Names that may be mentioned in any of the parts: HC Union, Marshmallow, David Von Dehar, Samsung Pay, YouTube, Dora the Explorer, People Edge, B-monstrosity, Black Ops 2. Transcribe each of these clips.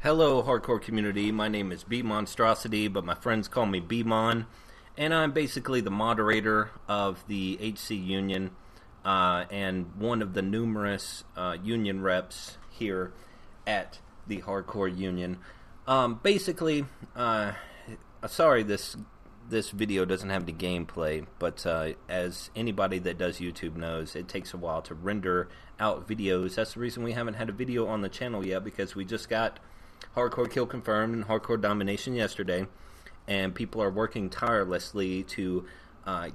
Hello hardcore community, my name is B-monstrosity, but my friends call me B-mon, and I'm basically the moderator of the HC Union and one of the numerous union reps here at the hardcore union. Sorry this video doesn't have the gameplay, but as anybody that does YouTube knows, it takes a while to render out videos. That's the reason we haven't had a video on the channel yet, because we just got Hardcore Kill Confirmed and Hardcore Domination yesterday, and people are working tirelessly to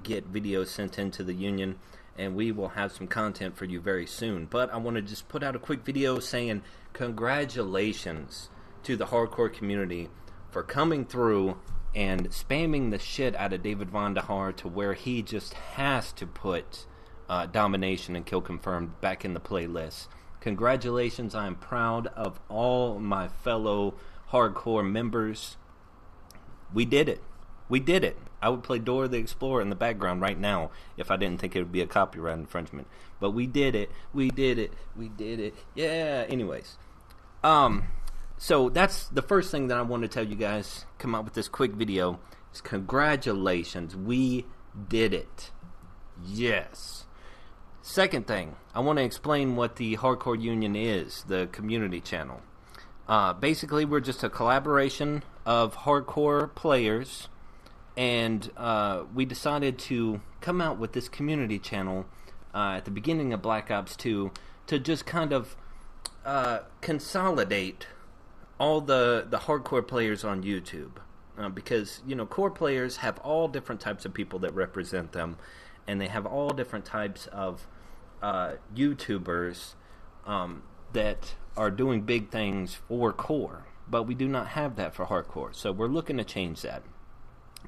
get videos sent into the union, and we will have some content for you very soon. But I want to just put out a quick video saying congratulations to the hardcore community for coming through and spamming the shit out of David Von Dehar to where he just has to put Domination and Kill Confirmed back in the playlist. Congratulations, I am proud of all my fellow hardcore members. We did it. We did it. I would play Dora the Explorer in the background right now if I didn't think it would be a copyright infringement. But we did it. We did it. We did it. Yeah, anyways. So that's the first thing that I want to tell you guys, come out with this quick video, is congratulations. We did it. Yes. Second thing, I want to explain what the Hardcore Union is, the community channel. Basically, we're just a collaboration of hardcore players, and we decided to come out with this community channel at the beginning of Black Ops 2 to just kind of consolidate all the hardcore players on YouTube, because, you know, core players have all different types of people that represent them, and they have all different types of YouTubers that are doing big things for core, but we do not have that for hardcore, so we're looking to change that.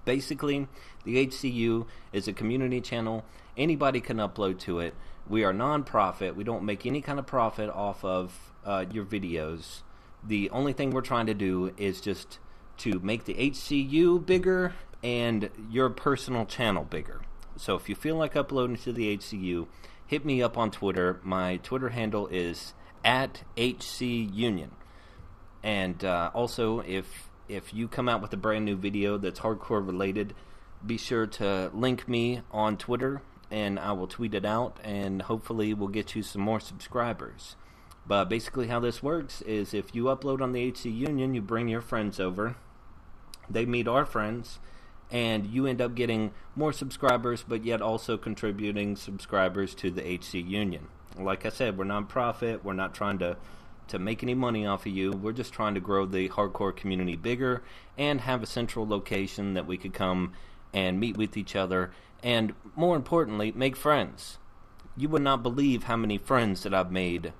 Basically, the HCU is a community channel. Anybody can upload to it. We are non-profit. We don't make any kind of profit off of your videos. The only thing we're trying to do is just to make the HCU bigger and your personal channel bigger. So if you feel like uploading to the HCU, hit me up on Twitter. My Twitter handle is @HCUnion. And also, if you come out with a brand new video that's hardcore related, be sure to link me on Twitter, and I will tweet it out, and hopefully we'll get you some more subscribers. But basically how this works is if you upload on the HC Union, you bring your friends over, they meet our friends, and you end up getting more subscribers, but yet also contributing subscribers to the HC Union. Like I said, we're non-profit, we're not trying to make any money off of you, we're just trying to grow the hardcore community bigger and have a central location that we could come and meet with each other, and more importantly, make friends. You would not believe how many friends that I've made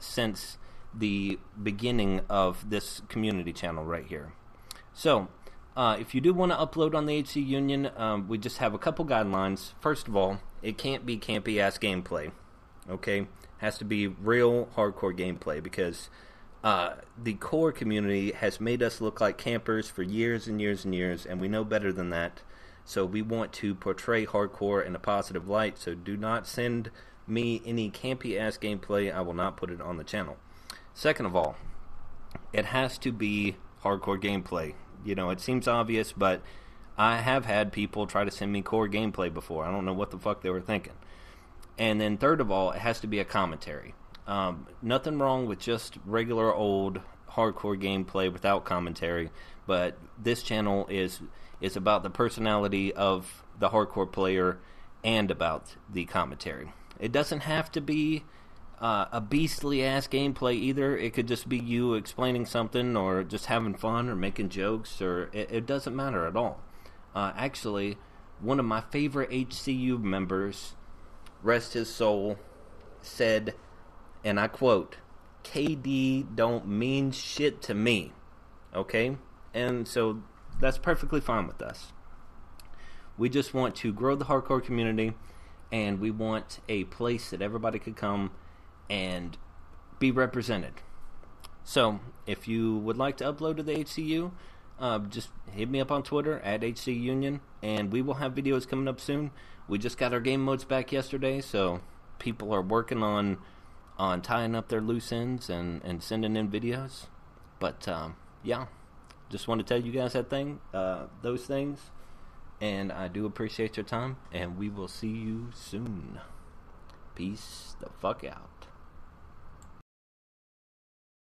since the beginning of this community channel right here. So if you do want to upload on the HC Union, we just have a couple guidelines. First of all, it can't be campy ass gameplay, okay? Has to be real hardcore gameplay, because the core community has made us look like campers for years and years and years, and we know better than that. So we want to portray hardcore in a positive light, so do not send me any campy ass gameplay. I will not put it on the channel. Second of all, it has to be hardcore gameplay. You know, it seems obvious, but I have had people try to send me core gameplay before. I don't know what the fuck they were thinking. And then third of all, it has to be a commentary. Nothing wrong with just regular old hardcore gameplay without commentary, but this channel is about the personality of the hardcore player and about the commentary. It doesn't have to be a beastly ass gameplay either. It could just be you explaining something, or just having fun, or making jokes, or it doesn't matter at all. Actually, one of my favorite HCU members, rest his soul, said, and I quote, "KD don't mean shit to me." Okay? And so that's perfectly fine with us. We just want to grow the hardcore community, and we want a place that everybody could come and be represented. So if you would like to upload to the HCU, just hit me up on Twitter @HCUnion, and we will have videos coming up soon. We just got our game modes back yesterday, so people are working on tying up their loose ends and sending in videos. But yeah, just want to tell you guys that thing, those things, and I do appreciate your time, and we will see you soon. Peace the fuck out.